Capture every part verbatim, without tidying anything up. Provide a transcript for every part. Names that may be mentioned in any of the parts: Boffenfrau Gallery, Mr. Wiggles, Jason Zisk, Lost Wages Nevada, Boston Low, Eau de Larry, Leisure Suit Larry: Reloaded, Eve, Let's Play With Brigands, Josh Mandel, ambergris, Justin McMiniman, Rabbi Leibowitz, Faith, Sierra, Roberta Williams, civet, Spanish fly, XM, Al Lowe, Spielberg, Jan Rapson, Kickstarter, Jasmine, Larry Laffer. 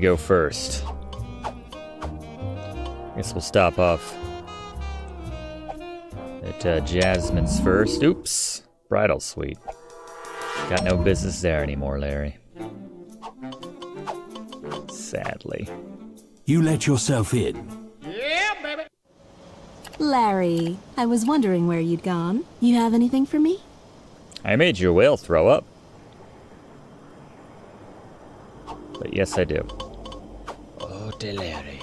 we go first? I guess we'll stop off at uh, Jasmine's first. Oops, bridal suite. Got no business there anymore, Larry. Sadly. You let yourself in. Yeah, baby. Larry, I was wondering where you'd gone. You have anything for me? I made your whale throw up. But yes, I do. Eau de Larry.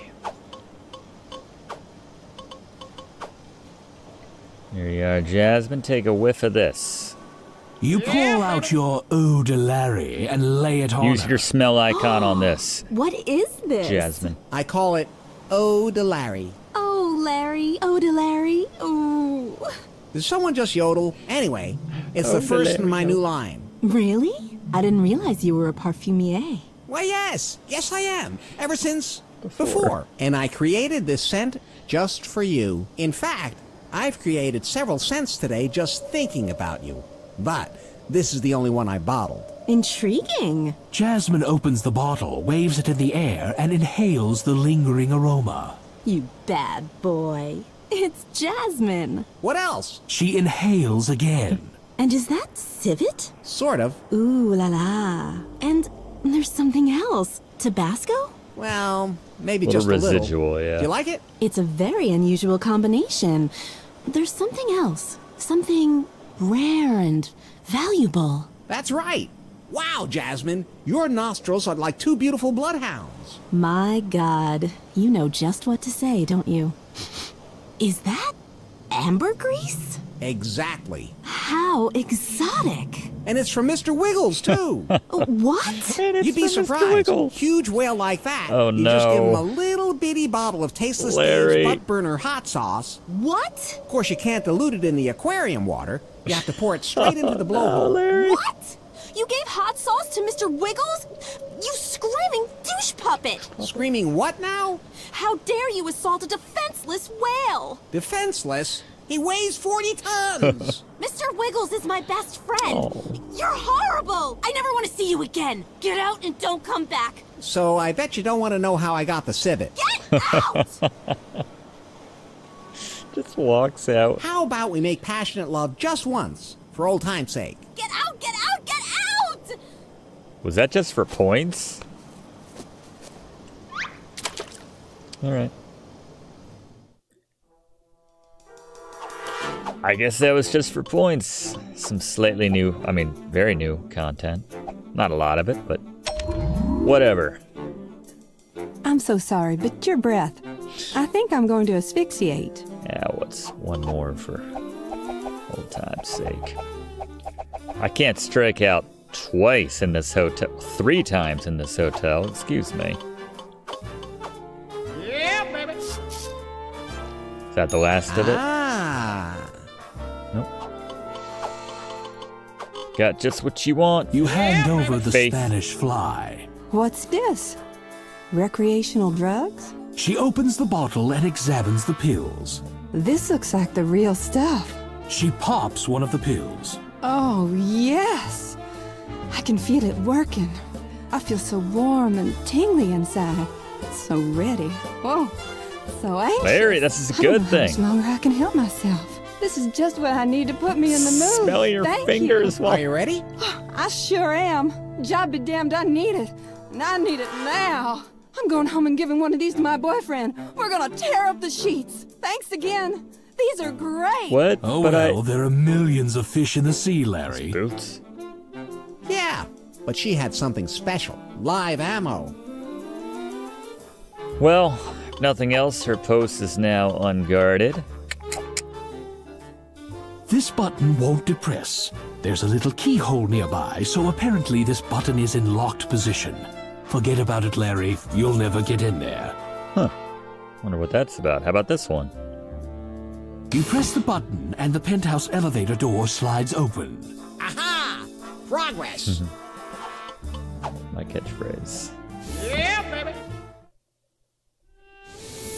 Here you are, Jasmine. Take a whiff of this. You pour yeah, out your Eau de Larry and lay it on. Use your smell icon on this. What is this, Jasmine? I call it Eau de Larry. Oh, Larry, Eau de Larry, ooh. Did someone just yodel? Anyway, it's the first in my new line. Really? I didn't realize you were a parfumier. Why, yes. Yes, I am. Ever since before. before. And I created this scent just for you. In fact, I've created several scents today just thinking about you. But this is the only one I bottled. Intriguing. Jasmine opens the bottle, waves it in the air, and inhales the lingering aroma. You bad boy. It's Jasmine. What else? She inhales again. And is that civet? Sort of. Ooh la la. And there's something else. Tabasco? Well, maybe just a little. Residual, yeah. Do you like it? It's a very unusual combination. There's something else. Something rare and valuable. That's right. Wow, Jasmine, your nostrils are like two beautiful bloodhounds. My God, you know just what to say, don't you? Is that ambergris? Exactly. How exotic. And it's from Mister Wiggles, too. What? You'd be surprised. Huge whale like that. Oh, no. You just give him a little bitty bottle of tasteless Dave's butt burner hot sauce. What? Of course, you can't dilute it in the aquarium water. You have to pour it straight into the blowhole. No, what? You gave hot sauce to Mister Wiggles? You screaming douche puppet! Screaming what now? How dare you assault a defenseless whale? Defenseless? He weighs forty tons! Mister Wiggles is my best friend! Oh. You're horrible! I never want to see you again! Get out and don't come back! So I bet you don't want to know how I got the civet. Get out! Just walks out. How about we make passionate love just once, for old time's sake? Get out! Get out! Get out! Was that just for points? Alright. I guess that was just for points. Some slightly new, I mean, very new content. Not a lot of it, but whatever. I'm so sorry, but your breath. I think I'm going to asphyxiate. Yeah, what's one more for old time's sake? I can't strike out twice in this hotel, three times in this hotel, excuse me. Yeah, baby. Is that the last of it? Ah. Got just what you want. You hand over the Faith. Spanish fly. What's this? Recreational drugs? She opens the bottle and examines the pills. This looks like the real stuff. She pops one of the pills. Oh, yes. I can feel it working. I feel so warm and tingly inside. So ready. Whoa. So anxious. Larry, this is a good thing. I don't know how much longer I can help myself. This is just what I need to put me in the mood. Smell your Thank fingers you. While you're ready? I sure am. Job be damned, I need it. And I need it now. I'm going home and giving one of these to my boyfriend. We're gonna tear up the sheets. Thanks again. These are great. What? Oh, but well, I... there are millions of fish in the sea, Larry. Boots. Yeah, but she had something special. Live ammo. Well, if nothing else, her post is now unguarded. This button won't depress. There's a little keyhole nearby, so apparently this button is in locked position. Forget about it, Larry. You'll never get in there. Huh. Wonder what that's about. How about this one? You press the button, and the penthouse elevator door slides open. Aha! Progress! My catchphrase. Yeah, baby!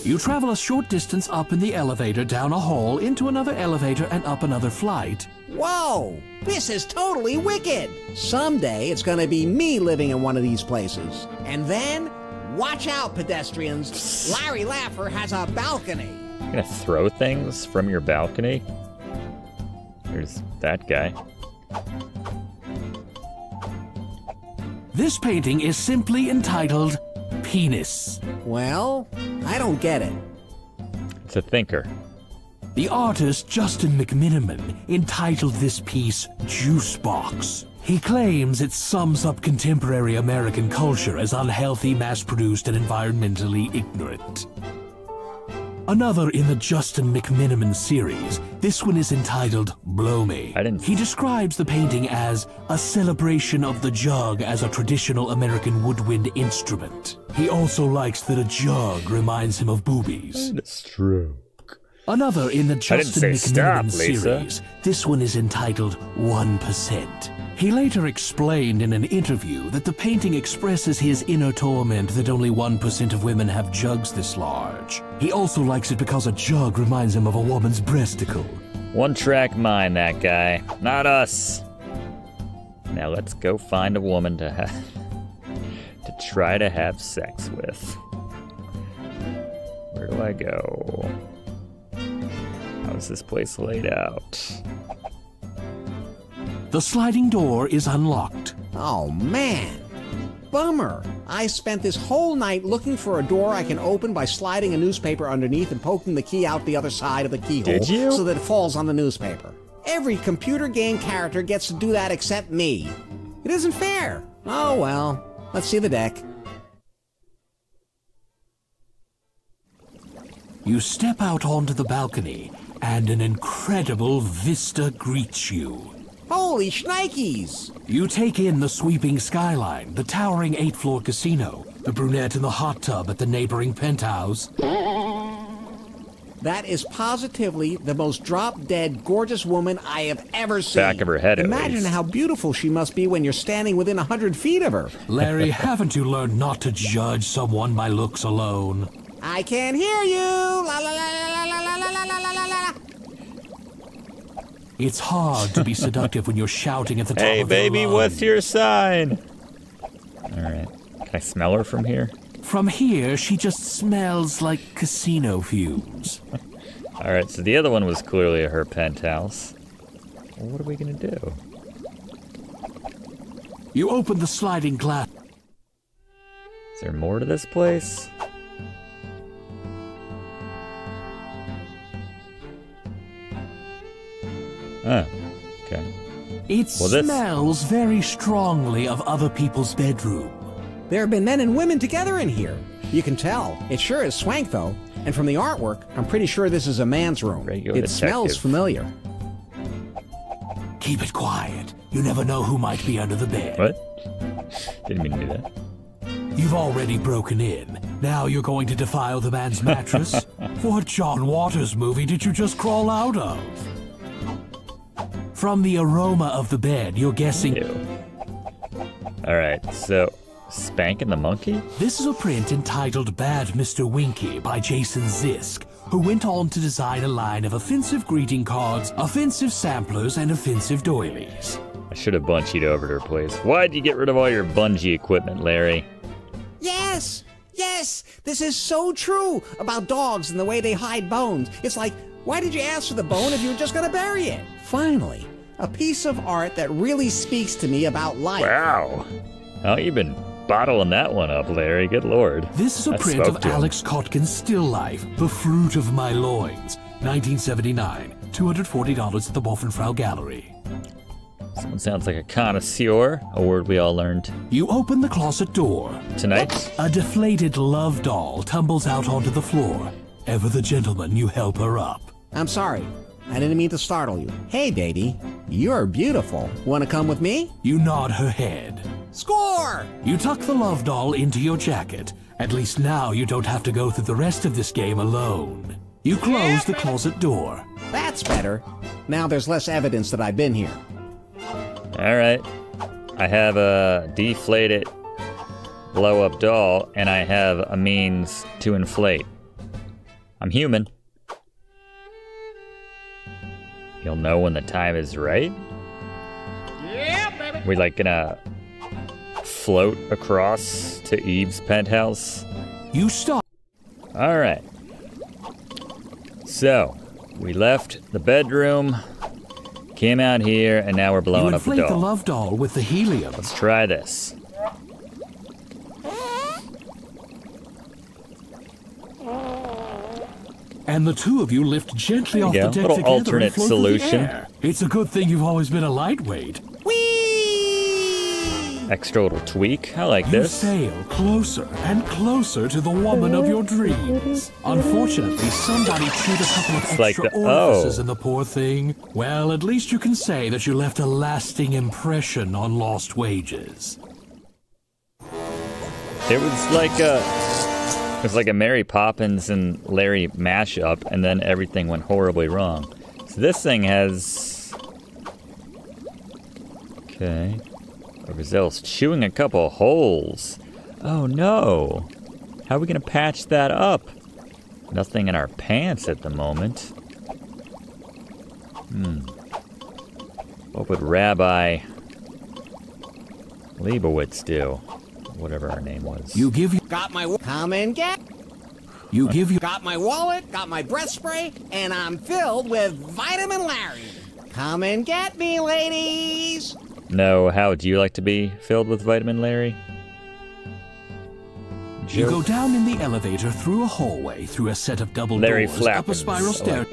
You travel a short distance up in the elevator, down a hall, into another elevator, and up another flight. Whoa! This is totally wicked! Someday it's gonna be me living in one of these places. And then Watch out, pedestrians. Larry Laffer has a balcony. You're gonna throw things from your balcony? There's that guy. This painting is simply entitled Penis. Well, I don't get it. It's a thinker. The artist Justin McMiniman entitled this piece Juice Box. He claims it sums up contemporary American culture as unhealthy, mass-produced, and environmentally ignorant. Another in the Justin McMiniman series, this one is entitled Blow Me. I didn't... He describes the painting as a celebration of the jug as a traditional American woodwind instrument. He also likes that a jug reminds him of boobies. That's true. Another in the Justin McMiniman series, this one is entitled one percent. He later explained in an interview that the painting expresses his inner torment that only one percent of women have jugs this large. He also likes it because a jug reminds him of a woman's breasticle. One track mind, that guy. Not us. Now let's go find a woman to have, to try to have sex with. Where do I go? How's this place laid out? The sliding door is unlocked. Oh man, bummer. I spent this whole night looking for a door I can open by sliding a newspaper underneath and poking the key out the other side of the keyhole. Did you? So that it falls on the newspaper. Every computer game character gets to do that except me. It isn't fair. Oh well, let's see the deck. You step out onto the balcony, and an incredible vista greets you. Holy shnikes! You take in the sweeping skyline, the towering eight-floor casino, the brunette in the hot tub at the neighboring penthouse. That is positively the most drop-dead gorgeous woman I have ever seen. Back of her head, at least. Imagine how beautiful she must be when you're standing within a hundred feet of her. Larry, haven't you learned not to judge someone by looks alone? I can't hear you! La, la, la, la, la, la, la, la, la, la, la. It's hard to be seductive when you're shouting at the top hey, of your lungs. Hey, baby, what's your sign? All right. Can I smell her from here? From here, she just smells like casino fumes. All right, so the other one was clearly her penthouse. Well, what are we going to do? You open the sliding glass. Is there more to this place? Huh. Okay. It well, smells this... very strongly of other people's bedroom. There have been men and women together in here. You can tell. It sure is swank, though. And from the artwork, I'm pretty sure this is a man's room. Regular it detective. Smells familiar. Keep it quiet. You never know who might be under the bed. What? Didn't mean to do that. You've already broken in. Now you're going to defile the man's mattress? What John Waters movie did you just crawl out of? From the aroma of the bed, you're guessing. Alright, so Spankin' the Monkey? This is a print entitled Bad Mister Winky by Jason Zisk, who went on to design a line of offensive greeting cards, offensive samplers, and offensive doilies. I should have bungeed over to her place. Why'd you get rid of all your bungee equipment, Larry? Yes! Yes! This is so true about dogs and the way they hide bones. It's like, why did you ask for the bone if you were just gonna bury it? Finally, a piece of art that really speaks to me about life. Wow. Oh, you've been bottling that one up, Larry. Good lord. This is a I print of Alex Kotkin's still life, The Fruit of My Loins, nineteen seventy-nine, two hundred forty dollars at the Boffenfrau Gallery. Someone sounds like a connoisseur, a word we all learned. You open the closet door. Tonight? A deflated love doll tumbles out onto the floor. Ever the gentleman, you help her up. I'm sorry. I didn't mean to startle you. Hey, baby, you're beautiful. Want to come with me? You nod her head. Score! You tuck the love doll into your jacket. At least now you don't have to go through the rest of this game alone. You close the closet door. That's better. Now there's less evidence that I've been here. All right. I have a deflated blow-up doll, and I have a means to inflate. I'm human. You'll know when the time is right? Yeah, baby. We like gonna float across to Eve's penthouse? You stop. All right. So, we left the bedroom, came out here, and now we're blowing up the doll. You inflate the love doll with the helium. Let's try this. And the two of you lift gently off the deck together. A little alternate solution. It's a good thing you've always been a lightweight. Whee! Extra little tweak. I like this. You sail closer and closer to the woman of your dreams. Unfortunately, somebody chewed a couple of it's extra like the, orifices oh. in the poor thing. Well, at least you can say that you left a lasting impression on Lost Wages. It was like a... It was like a Mary Poppins and Larry mashup, and then everything went horribly wrong. So this thing has... Okay. Grisel's chewing a couple holes. Oh no! How are we gonna patch that up? Nothing in our pants at the moment. Hmm. What would Rabbi Leibowitz do? Whatever her name was. You give you got my come and get. You give you got my wallet, got my breath spray, and I'm filled with Vitamin Larry. Come and get me, ladies. No, how do you like to be filled with Vitamin Larry? Joke. You go down in the elevator through a hallway, through a set of double Larry doors, flappers. Up a spiral stair. I like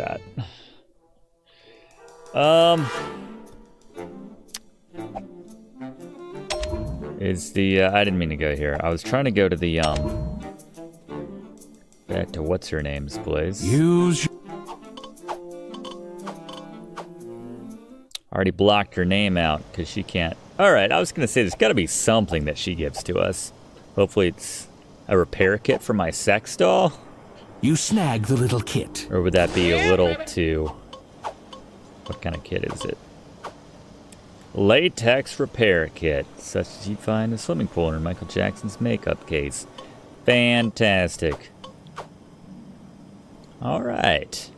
that. Um. Is the, uh, I didn't mean to go here. I was trying to go to the, um, back to what's her name's place. Use. Already blocked her name out because she can't. All right, I was going to say there's got to be something that she gives to us. Hopefully it's a repair kit for my sex doll. You snag the little kit. Or would that be a little too, what kind of kit is it? Latex repair kit, such as you'd find in a swimming pool or Michael Jackson's makeup case. Fantastic. All right.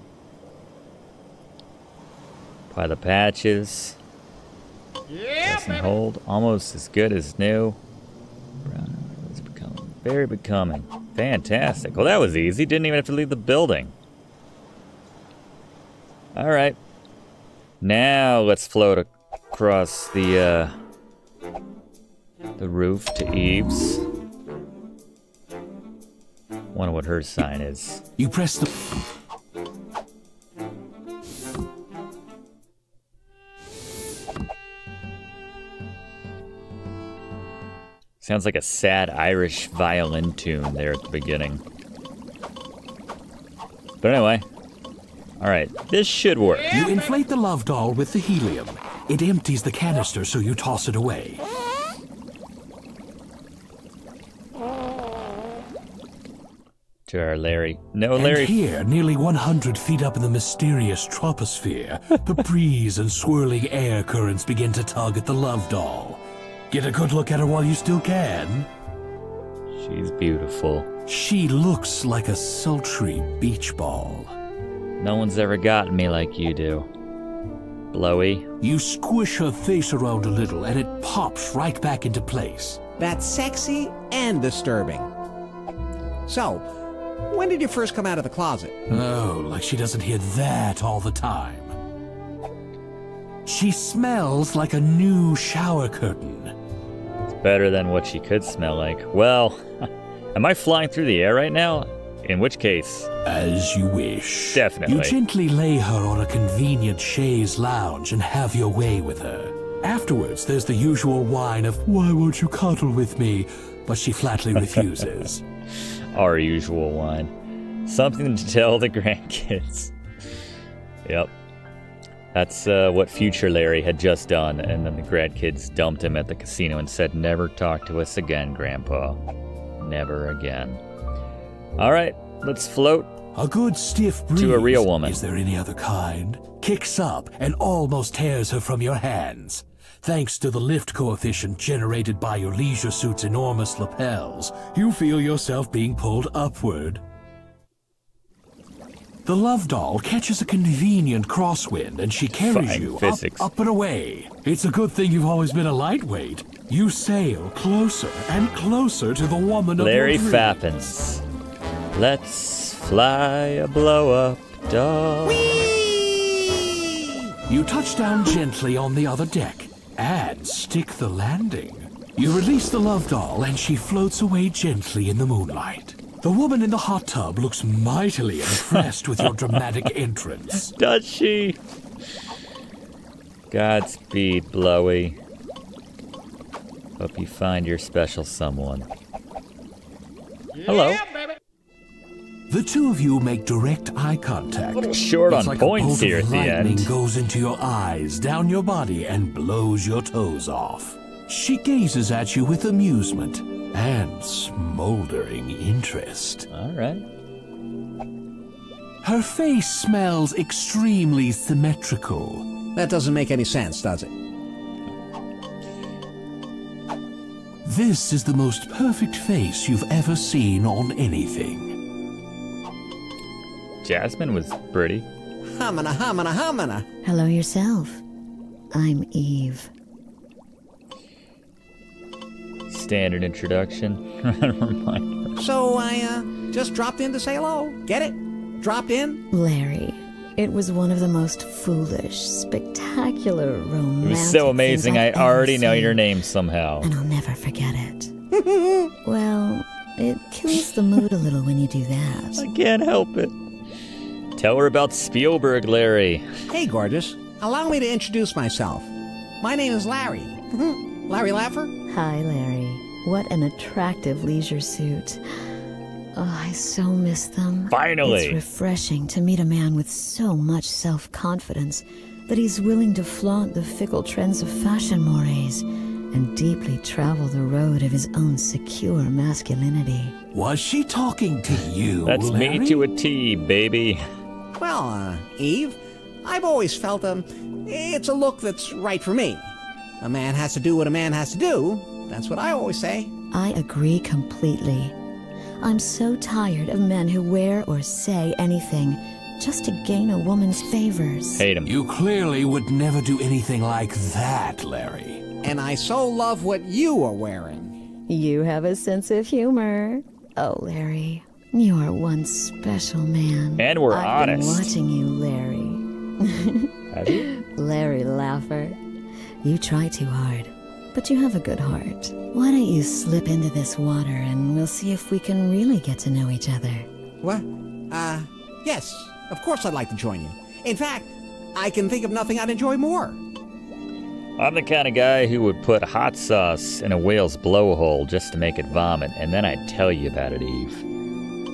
Apply the patches. Yeah, press and hold, almost as good as new. Brown is becoming very becoming. Fantastic. Well, that was easy. Didn't even have to leave the building. All right. Now let's float a across the uh, the roof to Eve's. Wonder what her sign is. You press the. Sounds like a sad Irish violin tune there at the beginning. But anyway, all right, this should work. You inflate the love doll with the helium. It empties the canister, so you toss it away. To our Larry. No, Larry. And here, nearly one hundred feet up in the mysterious troposphere, the breeze and swirling air currents begin to tug at the love doll. Get a good look at her while you still can. She's beautiful. She looks like a sultry beach ball. No one's ever gotten me like you do. Blowy. You squish her face around a little and it pops right back into place. That's sexy and disturbing. So, when did you first come out of the closet? Oh, like she doesn't hear that all the time. She smells like a new shower curtain. It's better than what she could smell like. Well, am I flying through the air right now? In which case... As you wish. Definitely. You gently lay her on a convenient chaise lounge and have your way with her. Afterwards, there's the usual whine of, why won't you cuddle with me? But she flatly refuses. Our usual whine. Something to tell the grandkids. Yep. That's uh, what future Larry had just done, and then the grandkids dumped him at the casino and said, never talk to us again, Grandpa. Never again. All right, let's float a good stiff breeze to a real woman. Is there any other kind? Kicks up and almost tears her from your hands. Thanks to the lift coefficient generated by your leisure suit's enormous lapels, you feel yourself being pulled upward. The love doll catches a convenient crosswind and she carries Fine, you up, up and away. It's a good thing you've always been a lightweight. You sail closer and closer to the woman Larry of your dreams. Larry Fappins. Let's fly a blow-up doll. Whee! You touch down gently on the other deck and stick the landing. You release the love doll and she floats away gently in the moonlight. The woman in the hot tub looks mightily impressed with your dramatic entrance. Does she? Godspeed, Blowy. Hope you find your special someone. Hello. Yeah, baby. The two of you make direct eye contact. Short on points here at the end. Lightning goes into your eyes, down your body, and blows your toes off. She gazes at you with amusement and smoldering interest. All right. Her face smells extremely symmetrical. That doesn't make any sense, does it? This is the most perfect face you've ever seen on anything. Jasmine was pretty. Hamina, hamina, hamina. Hello yourself. I'm Eve. Standard introduction. Reminder. So I uh, just dropped in to say hello. Get it? Dropped in? Larry, it was one of the most foolish, spectacular, romantic. It was so amazing. I already know your name somehow. And I'll never forget it. Well, it kills the mood a little when you do that. I can't help it. Tell her about Spielberg, Larry. Hey, gorgeous. Allow me to introduce myself. My name is Larry. Larry Laffer? Hi, Larry. What an attractive leisure suit. Oh, I so miss them. Finally! It's refreshing to meet a man with so much self-confidence that he's willing to flaunt the fickle trends of fashion mores and deeply travel the road of his own secure masculinity. Was she talking to you, That's Larry? me to a T, baby. Well, uh, Eve, I've always felt, um, it's a look that's right for me. A man has to do what a man has to do. That's what I always say. I agree completely. I'm so tired of men who wear or say anything just to gain a woman's favors. Hate him. You clearly would never do anything like that, Larry. And I so love what you are wearing. You have a sense of humor. Oh, Larry, you are one special man. And we're I've honest. I've been watching you, Larry. Have you? Larry Laffer. You try too hard, but you have a good heart. Why don't you slip into this water and we'll see if we can really get to know each other. What? Uh, yes, of course I'd like to join you. In fact, I can think of nothing I'd enjoy more. I'm the kind of guy who would put hot sauce in a whale's blowhole just to make it vomit, and then I'd tell you about it, Eve.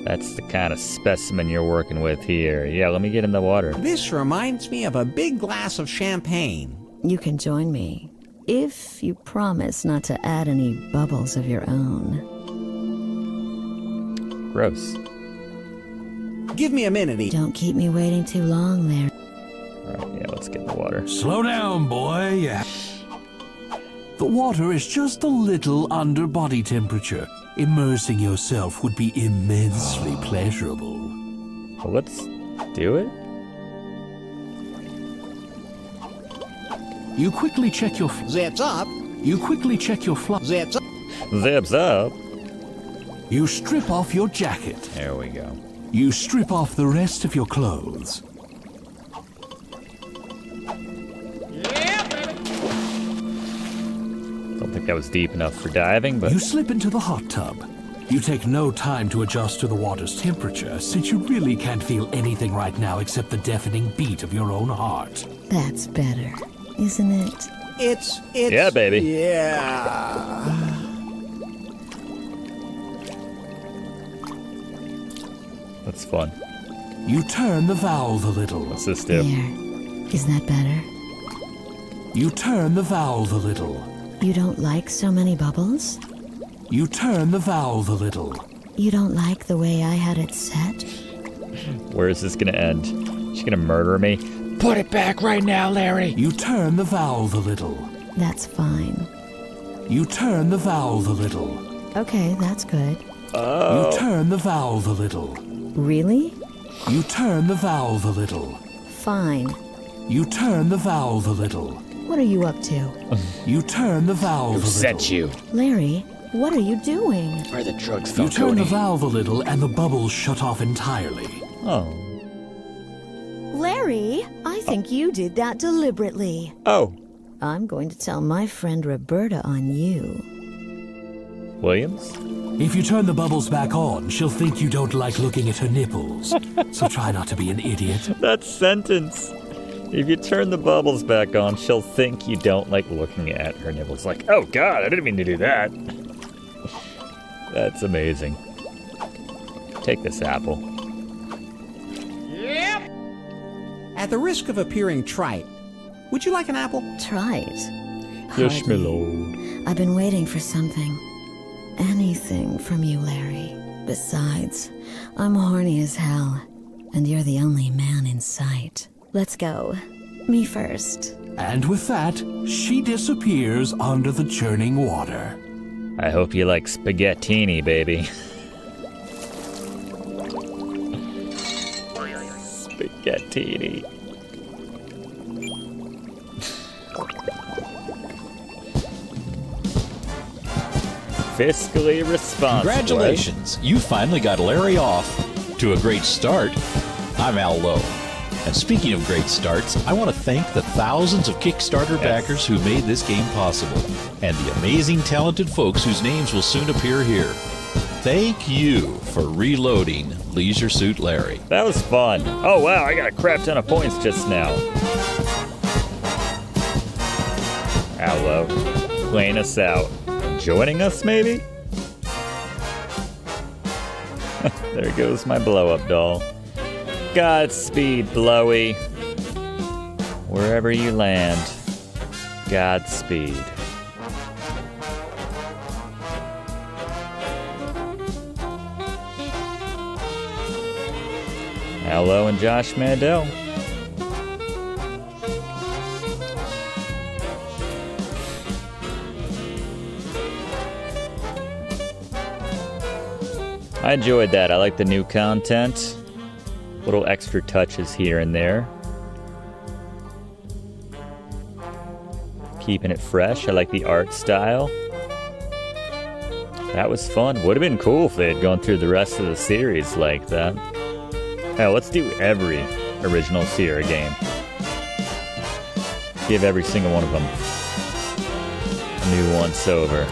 That's the kind of specimen you're working with here. Yeah, let me get in the water. This reminds me of a big glass of champagne. You can join me, if you promise not to add any bubbles of your own. Gross. Give me a minute, Eve. Don't keep me waiting too long there. Alright, yeah, let's get in the water. Slow down, boy. Yeah. The water is just a little under body temperature. Immersing yourself would be immensely pleasurable. Well, let's do it. You quickly check your zips up. You quickly check your fly zips up. Zips up. You strip off your jacket. There we go. You strip off the rest of your clothes. Yeah, baby. Don't think that was deep enough for diving, but you slip into the hot tub. You take no time to adjust to the water's temperature, since you really can't feel anything right now except the deafening beat of your own heart. That's better. Isn't it? It's, it's... Yeah, baby. Yeah. That's fun. You turn the valve a little. What's this do? There. Is that better? You turn the valve a little. You don't like so many bubbles? You turn the valve a little. You don't like the way I had it set? Where is this gonna end? She's gonna murder me? Put it back right now, Larry. You turn the valve a little. That's fine. You turn the valve a little. Okay, that's good. Oh. You turn the valve a little. Really? You turn the valve a little. Fine. You turn the valve a little. What are you up to? You turn the valve Who a set little. You? Larry, what are you doing? Where the drugs fell, You turn Cody. The valve a little and the bubbles shut off entirely. Oh. Larry, I think oh. you did that deliberately. Oh. I'm going to tell my friend Roberta on you. Williams? If you turn the bubbles back on, she'll think you don't like looking at her nipples. So try not to be an idiot. That sentence. If you turn the bubbles back on, she'll think you don't like looking at her nipples. Like, oh god, I didn't mean to do that. That's amazing. Take this apple. Yep. At the risk of appearing trite, would you like an apple? Trite? Yes, my lord. I've been waiting for something. Anything from you, Larry. Besides, I'm horny as hell, and you're the only man in sight. Let's go. Me first. And with that, she disappears under the churning water. I hope you like spaghettini, baby. Spaghettini. Fiscally responsible. Congratulations. You finally got Larry off to a great start. I'm Al Lowe. And speaking of great starts, I want to thank the thousands of Kickstarter backers who made this game possible, and the amazing, talented folks whose names will soon appear here. Thank you for reloading Leisure Suit Larry. That was fun. Oh, wow, I got a crap ton of points just now. Hello. Playing us out. Joining us, maybe? There goes my blow-up doll. Godspeed, Blowy. Wherever you land, Godspeed. Al Lowe and Josh Mandel. I enjoyed that. I like the new content. Little extra touches here and there. Keeping it fresh. I like the art style. That was fun. Would have been cool if they had gone through the rest of the series like that. Hell, let's do every original Sierra game. Give every single one of them a new once-over.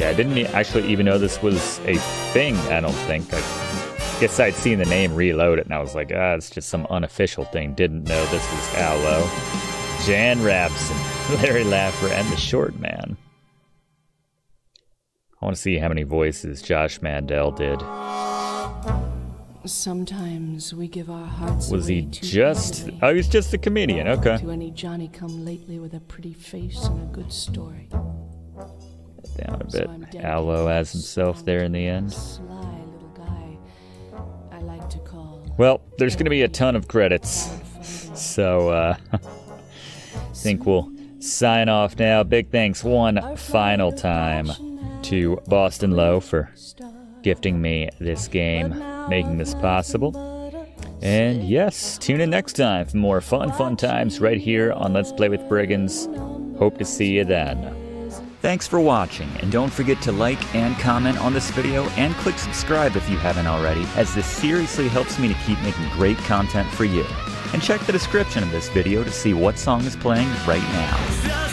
I didn't actually even know this was a thing, I don't think. I guess I'd seen the name Reload It, and I was like, ah, it's just some unofficial thing. Didn't know this was Al Lowe, Jan Rapson, Larry Laffer, and the Short Man. I want to see how many voices Josh Mandel did. Sometimes we give our hearts Was he just... Oh, he was just a comedian, okay. To any Johnny come lately with a pretty face and a good story. Down a bit. So Al Lowe as himself there in the end. Sly little guy I like to call. Well, there's going to be a ton of credits, so uh, I think we'll sign off now. Big thanks one final time to Boston Low for gifting me this game, making this possible. And yes, tune in next time for more fun, fun times right here on Let's Play With Brigands. Hope to see you then. Thanks for watching, and don't forget to like and comment on this video and click subscribe if you haven't already, as this seriously helps me to keep making great content for you. And check the description of this video to see what song is playing right now.